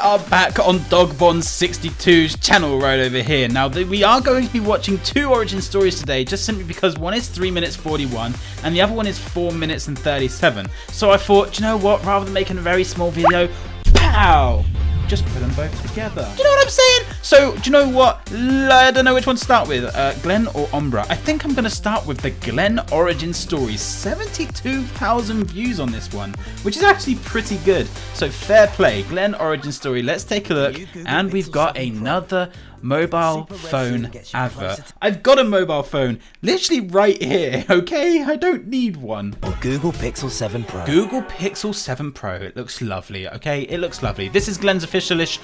are back on Dogbon62's channel right over here. Now, we are going to be watching two origin stories today, just simply because one is 3 minutes 41 and the other one is 4 minutes and 37. So I thought, you know what, rather than making a very small video, pow! Just put them both together. Do you know what I'm saying? So, do you know what? I don't know which one to start with, Glenn or Ombra. I think I'm going to start with the Glenn origin story. 72,000 views on this one, which is actually pretty good. So, fair play. Glenn origin story. Let's take a look. And we've got another mobile phone advert. I've got a mobile phone literally right here, okay? I don't need one. Or Google Pixel 7 Pro. Google Pixel 7 Pro. It looks lovely, okay? It looks lovely. This is Glenn's official-ish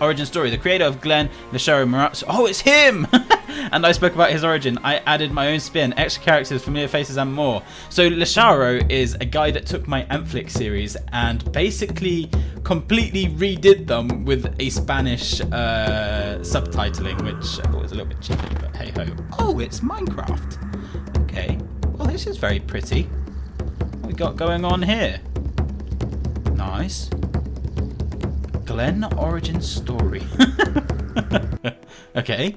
origin story. The creator of Glenn, Lazaro Marazzo. Oh, it's him! And I spoke about his origin. I added my own spin, extra characters, familiar faces, and more. So Lazaro is a guy that took my Antflix series and basically completely redid them with a Spanish subtitling, which I thought was a little bit cheeky, but hey ho. Oh, it's Minecraft. Okay. Well, this is very pretty. What we got going on here? Nice. Glenn origin story. Okay.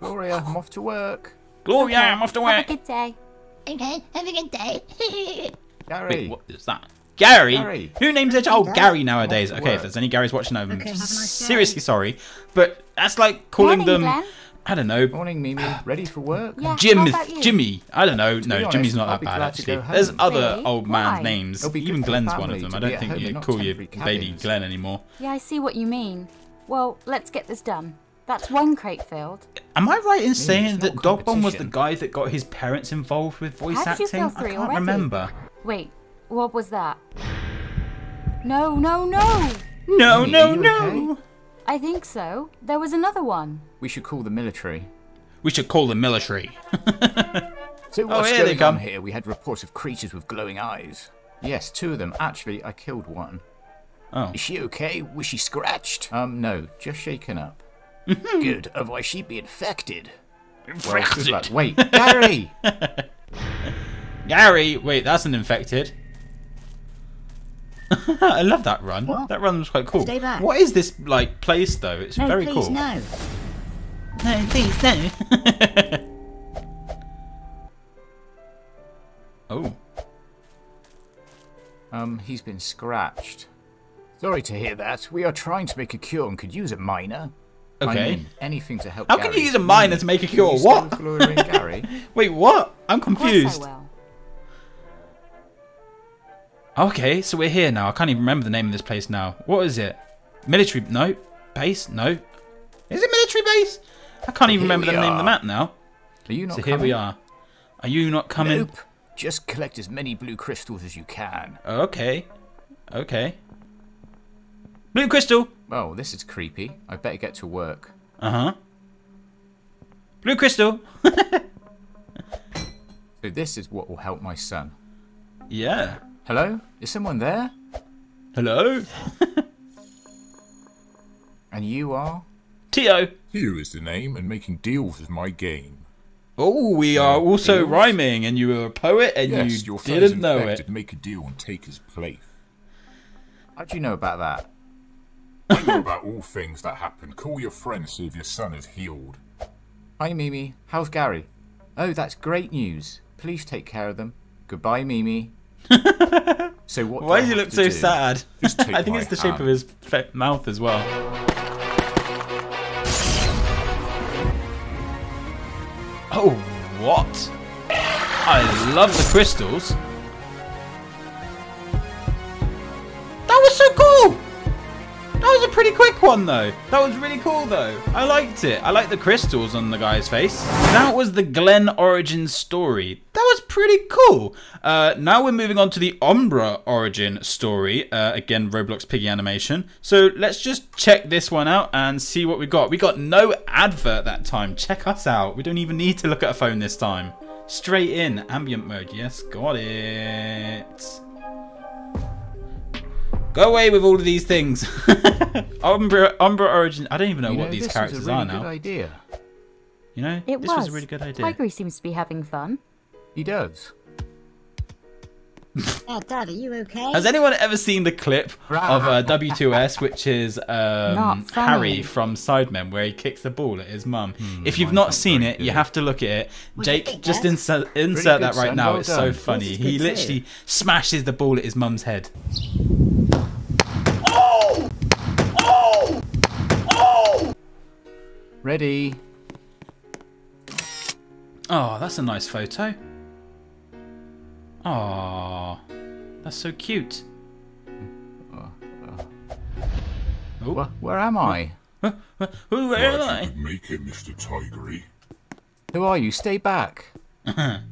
Gloria, I'm off to work. Gloria, I'm off to work. Have a good day. Okay, have a good day. Gary. Wait, what is that? Gary? Gary. Who names their child Gary nowadays? Okay, if there's any Garys watching, I'm seriously sorry. But that's like calling them, Glenn. I don't know. Morning, Mimi. Ready for work? Yeah, Jimmy. I don't know. No, honest, Jimmy's not that bad, actually. There's other old man's names. Even Glenn's one of them. I don't think you call your baby Glenn anymore. Yeah, I see what you mean. Well, let's get this done. That's one crate filled. Am I right in saying that Dogbon was the guy that got his parents involved with voice acting? I can't remember. Wait, what was that? No, no, no! No, no, no! Okay? I think so. There was another one. We should call the military. We should call the military. So what's going on here? We had reports of creatures with glowing eyes. Yes, two of them. Actually, I killed one. Oh. Is she okay? Was she scratched? No, just shaken up. Good, otherwise she'd be infected. Infected? Well, wait, Gary! Gary! Wait, that's an infected. I love that run. What? That run was quite cool. Stay back. What is this, like, place, though? It's very cool. No, please, no. Oh. He's been scratched. Sorry to hear that. We are trying to make a cure and could use a miner. Okay. I mean, anything to help. How Gary. Can you use a miner to make a cure? What? Gary? Wait, what? I'm confused. Okay, so we're here now. I can't even remember the name of this place now. What is it? Military? No. Base? No. Is it military base? I can't even remember the name of the map now. Are you not coming? So here we are. Are you not coming? Nope. Just collect as many blue crystals as you can. Okay. Okay. Blue crystal. Oh, this is creepy. I better get to work. Uh-huh. Blue crystal. So this is what will help my son. Yeah. Hello? Is someone there? Hello? And you are? Tio. Here is the name and making deals with my game. Oh, we are also deals? Rhyming, and you were a poet, and yes, you didn't know it. Make a deal and take his place. How do you know about that? I know about all things that happen. Call your friend, see if your son is healed. Hi, Mimi. How's Gary? Oh, that's great news. Please take care of them. Goodbye, Mimi. So what? Why does he look so sad? I think it's the shape of his mouth as well. Oh, what? I love the crystals. That was so cool! That was a pretty quick one, though. That was really cool, though. I liked it. I liked the crystals on the guy's face. That was the Glenn origin story. That was pretty cool. Now we're moving on to the Ombra origin story. Again, Roblox Piggy animation. So let's just check this one out and see what we got. We got no advert that time. Check us out. We don't even need to look at a phone this time. Straight in. Ambient mode. Yes, got it. Go away with all of these things. Ombra origin. I don't even know what these characters are now. You know, this was a really good idea. Tigery seems to be having fun. He does. Dad, are you okay? Has anyone ever seen the clip of W2S, which is Harry from Sidemen, where he kicks the ball at his mum? If you've not seen it, you have to look at it. Jake, just insert that right now. It's so funny. He literally smashes the ball at his mum's head. Oh! Oh! Oh! Ready. Oh, that's a nice photo. Aww, that's so cute. Where am I? Who am I? Make it, Mr. Tigery. Who are you? Stay back. I've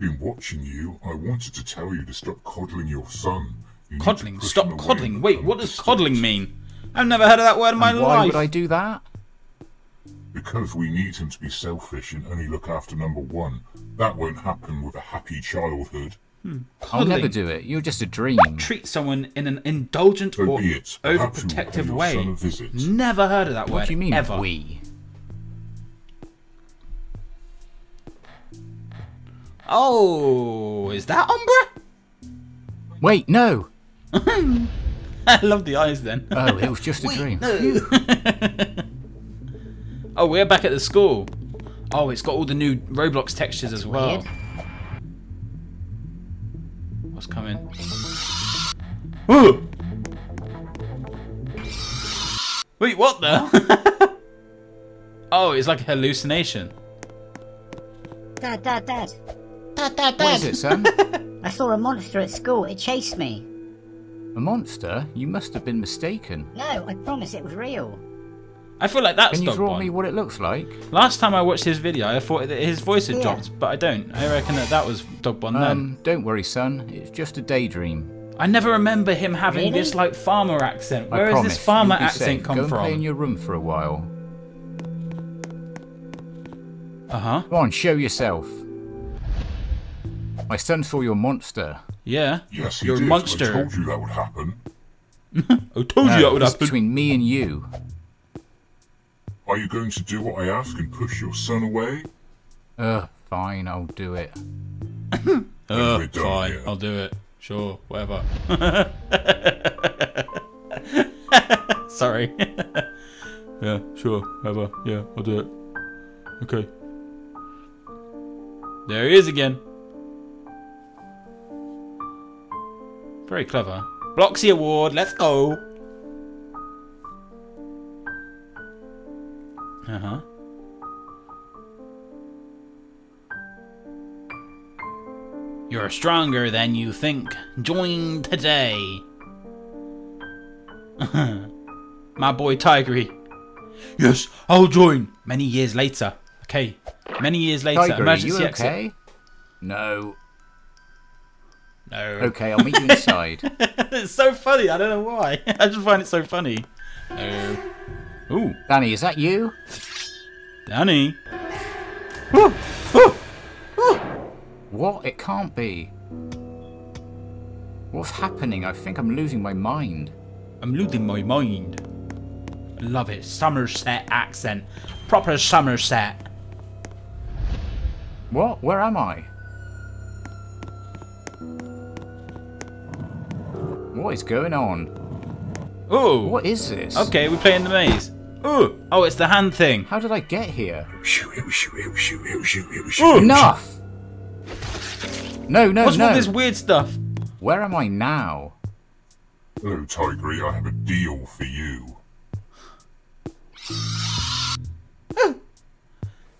been watching you. I wanted to tell you to stop coddling your son. You coddling? Stop coddling? Wait, what does coddling mean? I've never heard of that word in my life. Why would I do that? Because we need him to be selfish and only look after number one. That won't happen with a happy childhood. I'll never do it. You're just a dream. Treat someone in an indulgent or overprotective way. Never heard of that word. What do you mean, ever? We? Oh, is that Ombra? Wait, no. I love the eyes then. Oh, it was just a dream. No. Oh, we're back at the school. Oh, it's got all the new Roblox textures as well. What's coming? Ooh! Wait, what the? Oh, it's like a hallucination. Dad. Dad. What is it, son? I saw a monster at school. It chased me. A monster? You must have been mistaken. No, I promise it was real. I feel like that's Dogbon. Can you draw me what it looks like? Last time I watched his video, I thought that his voice had dropped, but I don't. I reckon that was Dogbon then. Don't worry, son. It's just a daydream. I never remember him having this like farmer accent. Where does this farmer accent come from? Go and play in your room for a while. Come on, show yourself. My son saw your monster. Yeah. Yes, he did. Your monster. I told you that would happen. It's between me and you. Are you going to do what I ask and push your son away? Fine, I'll do it. Fine, I'll do it. Sure, whatever. Sorry. Yeah, sure, whatever. Yeah, I'll do it. Okay. There he is again. Very clever. Bloxy award, let's go. You're stronger than you think. Join today. My boy Tigery. Yes, I'll join. Many years later. Okay. Many years later. Tigery, emergency exit. Okay? No. Okay, I'll meet you inside. It's so funny. I don't know why. I just find it so funny. No. Ooh. Danny, is that you? Danny? Ooh, ooh, ooh. What? It can't be. What's happening? I think I'm losing my mind. I'm losing my mind. Love it. Somerset accent. Proper Somerset. What? Where am I? What is going on? Ooh. What is this? Okay, we're playing the maze. Ooh. Oh, it's the hand thing. How did I get here? Ooh. Enough! No. What's with this weird stuff? Where am I now? Hello, Tigery. I have a deal for you. That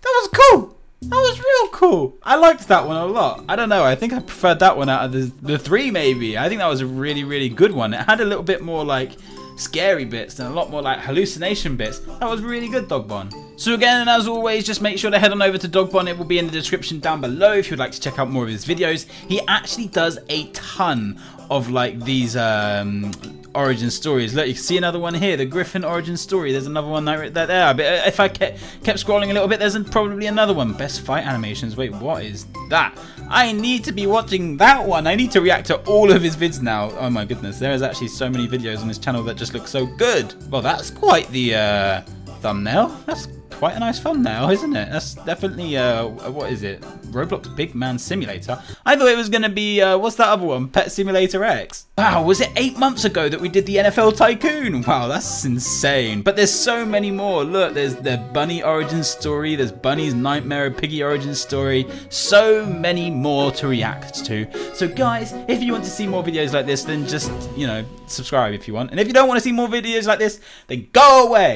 was cool. That was real cool. I liked that one a lot. I don't know. I think I preferred that one out of the three, maybe. I think that was a really, really good one. It had a little bit more, like, scary bits and a lot more like hallucination bits. That was really good, Dogbon. So again, and as always, just make sure to head on over to Dogbon. It will be in the description down below if you'd like to check out more of his videos. He actually does a ton of like these origin stories. Look, you can see another one here, the Griffin origin story. There's another one right there. But if I kept scrolling a little bit, there's probably another one. Best fight animations. Wait, what is that? I need to be watching that one. I need to react to all of his vids now. Oh my goodness, there is actually so many videos on his channel that just look so good. Well, that's quite the thumbnail. That's quite a nice thumbnail, isn't it? That's definitely, what is it? Roblox Big Man Simulator. I thought it was going to be, what's that other one? Pet Simulator X. Wow, was it 8 months ago that we did the NFL Tycoon? Wow, that's insane. But there's so many more. Look, there's the Bunny origin story. There's Bunny's Nightmare, Piggy origin story. So many more to react to. So guys, if you want to see more videos like this, then just, you know, subscribe if you want. And if you don't want to see more videos like this, then go away.